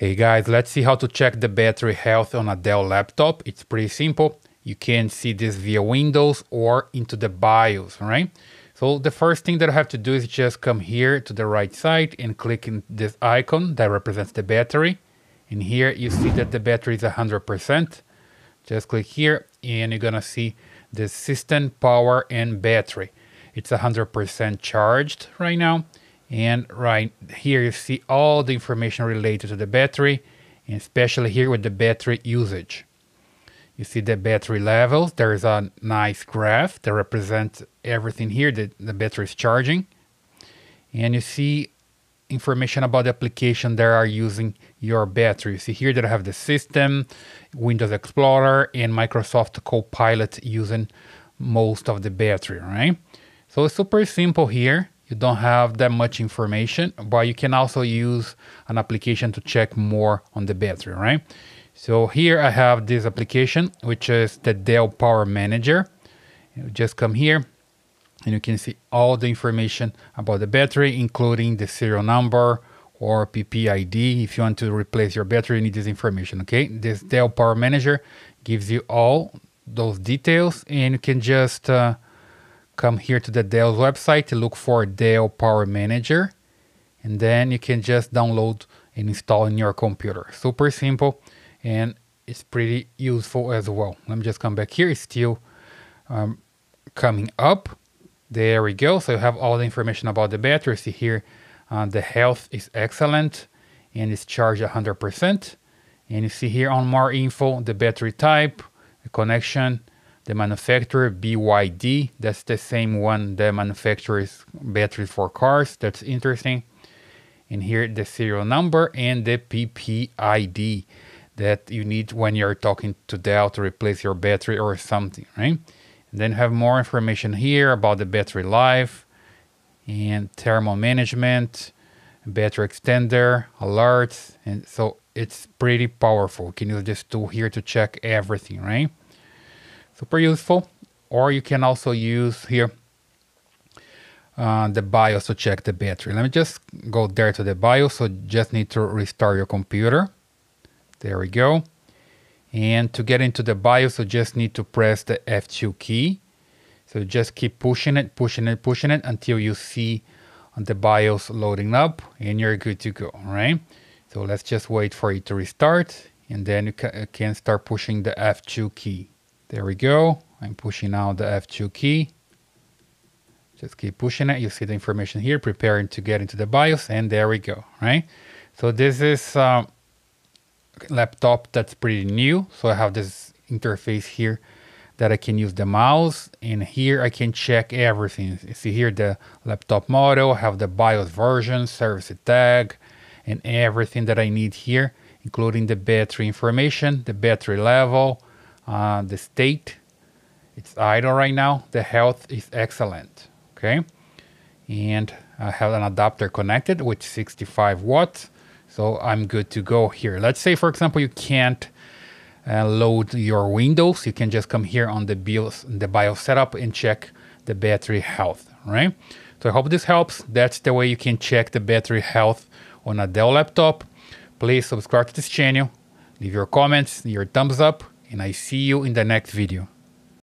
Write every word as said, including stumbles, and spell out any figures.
Hey guys, let's see how to check the battery health on a Dell laptop. It's pretty simple. You can see this via Windows or into the BIOS, right? So the first thing that I have to do is just come here to the right side and click in this icon that represents the battery. And here you see that the battery is one hundred percent. Just click here and you're gonna see the system power and battery. It's one hundred percent charged right now. And right here, you see all the information related to the battery, and especially here with the battery usage. You see the battery levels. There is a nice graph that represents everything here that the battery is charging. And you see information about the application that are using your battery. You see here that I have the system, Windows Explorer, and Microsoft Copilot using most of the battery, right? So it's super simple here. You don't have that much information, but you can also use an application to check more on the battery, right? So here I have this application, which is the Dell Power Manager. You just come here and you can see all the information about the battery, including the serial number or P P I D. If you want to replace your battery, you need this information, okay? This Dell Power Manager gives you all those details, and you can just uh, come here to the Dell's website to look for Dell Power Manager, and then you can just download and install in your computer. Super simple, and it's pretty useful as well. Let me just come back here. It's still um, coming up. There we go. So you have all the information about the battery. See here, uh, the health is excellent and it's charged one hundred percent. And you see here on more info, the battery type, the connection, the manufacturer, B Y D, that's the same one that manufactures batteries for cars. That's interesting. And here the serial number and the P P I D that you need when you're talking to Dell to replace your battery or something, right? And then have more information here about the battery life and thermal management, battery extender, alerts. And so it's pretty powerful. You can use this tool here to check everything, right? Super useful. Or you can also use here uh, the BIOS to check the battery. Let me just go there to the BIOS. So just need to restart your computer. There we go. And to get into the BIOS, you just need to press the F two key. So just keep pushing it, pushing it, pushing it until you see the BIOS loading up and you're good to go, right? So let's just wait for it to restart and then you can start pushing the F two key. There we go. I'm pushing out the F two key. Just keep pushing it. You see the information here, preparing to get into the BIOS, and there we go, right? So this is a laptop that's pretty new. So I have this interface here that I can use the mouse, and here I can check everything. You see here the laptop model, I have the BIOS version, service tag, and everything that I need here, including the battery information, the battery level, Uh, the state, it's idle right now. The health is excellent, okay? And I have an adapter connected with sixty-five watts. So I'm good to go here. Let's say, for example, you can't uh, load your Windows. You can just come here on the BIOS, the BIOS setup and check the battery health, right? So I hope this helps. That's the way you can check the battery health on a Dell laptop. Please subscribe to this channel, leave your comments, your thumbs up, and I see you in the next video.